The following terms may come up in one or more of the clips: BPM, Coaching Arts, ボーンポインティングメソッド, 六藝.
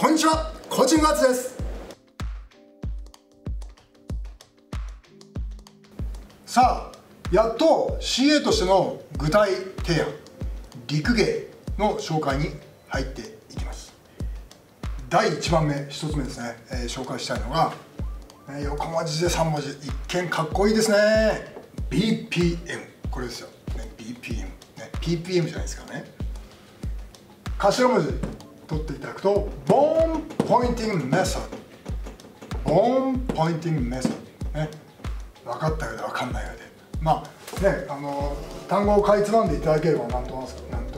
こんにちは、コーチングアーツです。さあ、やっと CA としての具体提案、陸芸の紹介に入っていきます。第1番目、1つ目ですね、紹介したいのが、横文字で3文字、一見かっこいいですね。 BPM、 これですよ、ね、BPM、ね、PPM じゃないですからね。頭文字取っていただくと、bone pointing method、bone pointing method、ね、分かったようで分かんないようで、まあね、単語をかいつまんでいただければなんと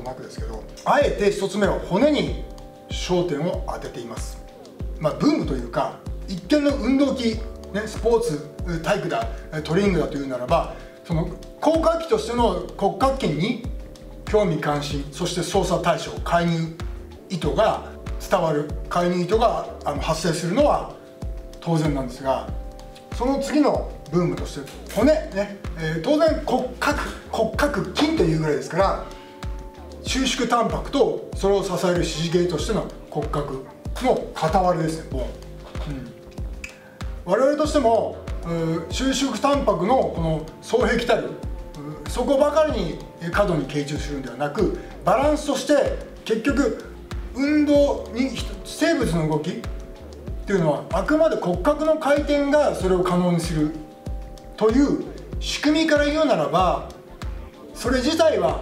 なくですけど、あえて1つ目は骨に焦点を当てています。まあ、ブームというか、一見の運動器、ね、スポーツ、体育だ、トレーニングだというならば、その効果器としての骨格筋に興味関心、そして操作対象、介入意図が伝わる、介入意図が発生するのは当然なんですが、その次のブームとして骨ね、当然骨格筋というぐらいですから、収縮タンパクとそれを支える支持系としての骨格の片割れですね、ボン。我々としても収縮タンパクのこの双璧たる、そこばかりに過度に傾注するんではなく、バランスとして結局運動に、生物の動きっていうのはあくまで骨格の回転がそれを可能にするという仕組みから言うならば、それ自体は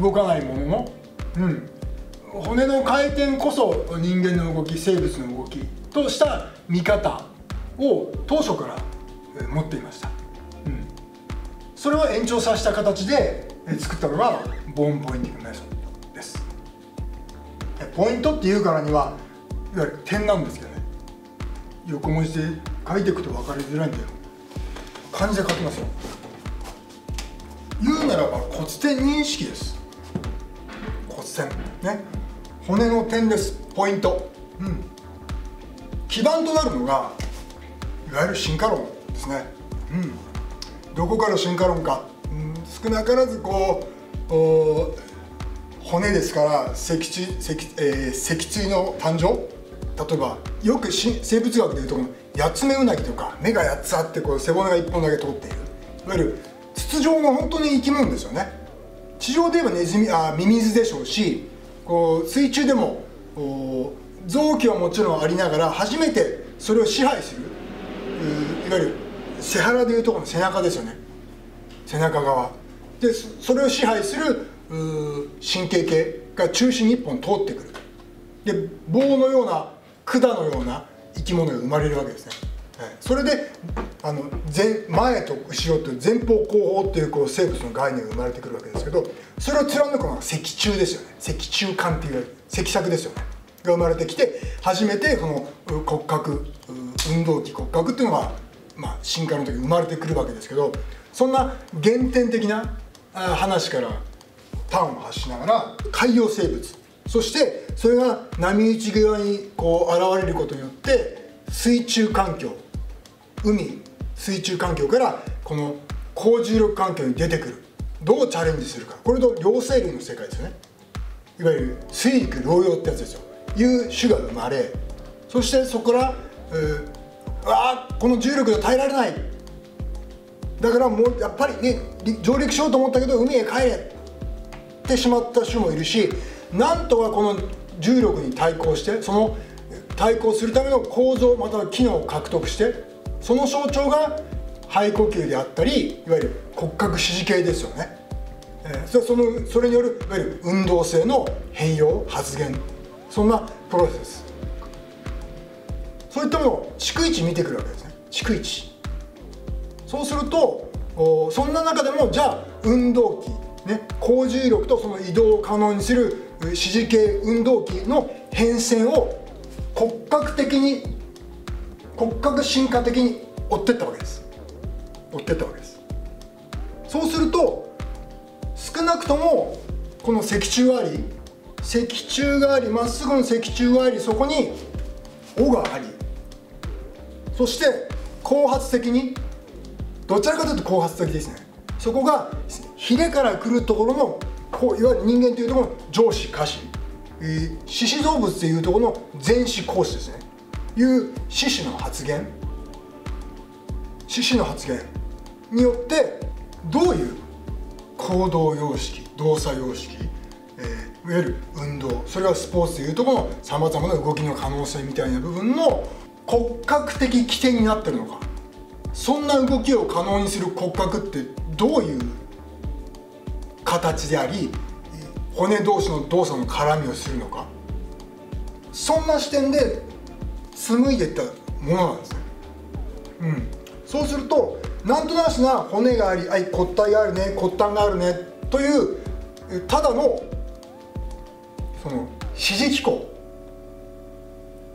動かないものの、骨の回転こそ人間の動き、生物の動きとした見方を当初から持っていました。それを延長させた形で作ったのがボーンポインティングメソッドです。ポイントっていうからには、いわゆる点なんですけどね、横文字で書いていくと分かりづらいんで、漢字で書きますよ。言うならば骨点認識です。骨点ね、骨の点です、ポイント。基盤となるのがいわゆる進化論ですね。どこから進化論か、少なからずこう骨ですから、脊椎の誕生、例えばよく生物学でいうとこの八つ目うなぎとか、目が8つあってこう背骨が1本だけ通っている、いわゆる筒状の本当に生き物ですよね。地上で言えばネズミ、ミミズでしょうし、こう水中でも臓器はもちろんありながら、初めてそれを支配する、いわゆる背腹でいうとこの背中ですよね、背中側でそれを支配する神経系が中心に1本通ってくる、で棒のような管のような生き物が生まれるわけですね。それで前と後ろという前方後方っていうこう生物の概念が生まれてくるわけですけど、それを貫くのが脊柱ですよね、脊柱管っていう脊索ですよね、が生まれてきて、初めてこの骨格、運動器骨格っていうのが、まあ、進化の時に生まれてくるわけですけど、そんな原点的な話から端を発しながら、海洋生物、そしてそれが波打ち際にこう現れることによって、水中環境、海、水中環境からこの高重力環境に出てくる、どうチャレンジするか、これと両生類の世界ですね、いわゆる水陸両用ってやつですよ、いう種が生まれ、そしてそこからこの重力が耐えられない、だからもうやっぱりね、上陸しようと思ったけど海へ帰れてしまった種もいるし、なんとかこの重力に対抗して、その対抗するための構造または機能を獲得して、その象徴が肺呼吸であったり、いわゆる骨格支持系ですよね。それによるいわゆる運動性の変容、発現、そんなプロセスです。そういったものを逐一見てくるわけですね、逐一。そうするとそんな中でも、じゃあ運動器ね、高重力とその移動を可能にする支持系運動器の変遷を骨格進化的に追ってったわけです。そうすると少なくともこの脊柱があり、まっすぐの脊柱があり、そこに尾があり、そして後発的に、どちらかというと後発的ですね、そこがヒレから来るところの、いわゆる人間というところの上肢下肢、四肢動物でいうとこの前肢後肢ですね、いう四肢の発言によってどういう行動様式、動作様式、いわゆる運動、それはスポーツでいうとこのさまざまな動きの可能性みたいな部分の骨格的起点になってるのか、そんな動きを可能にする骨格ってどういう形であり、骨同士の動作の絡みをするのか、そんな視点で紡いでいったものなんですね。そうするとなんとなくな骨があり、骨体があるね、骨端があるねというただのその指示機構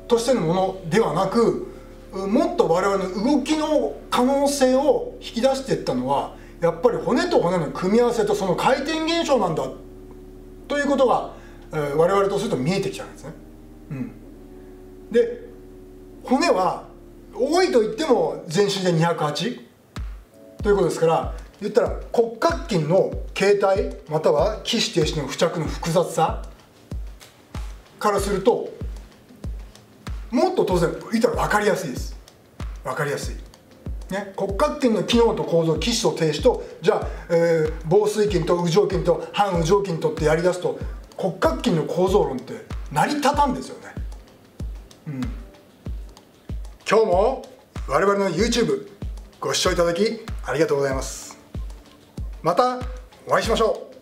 としてのものではなく、もっと我々の動きの可能性を引き出していったのはやっぱり骨と骨の組み合わせとその回転現象なんだということが我々とすると見えてきたんですね。で骨は多いと言っても全身で208ということですから、言ったら骨格筋の形態または起死停止の付着の複雑さからするともっと当然言ったら分かりやすいです。分かりやすいね、骨格筋の機能と構造、起死と停止と、じゃあ、紡錘筋と羽状筋と半羽状筋とってやりだすと骨格筋の構造論って成り立たんですよね。今日も我々の YouTube ご視聴いただきありがとうございます。またお会いしましょう。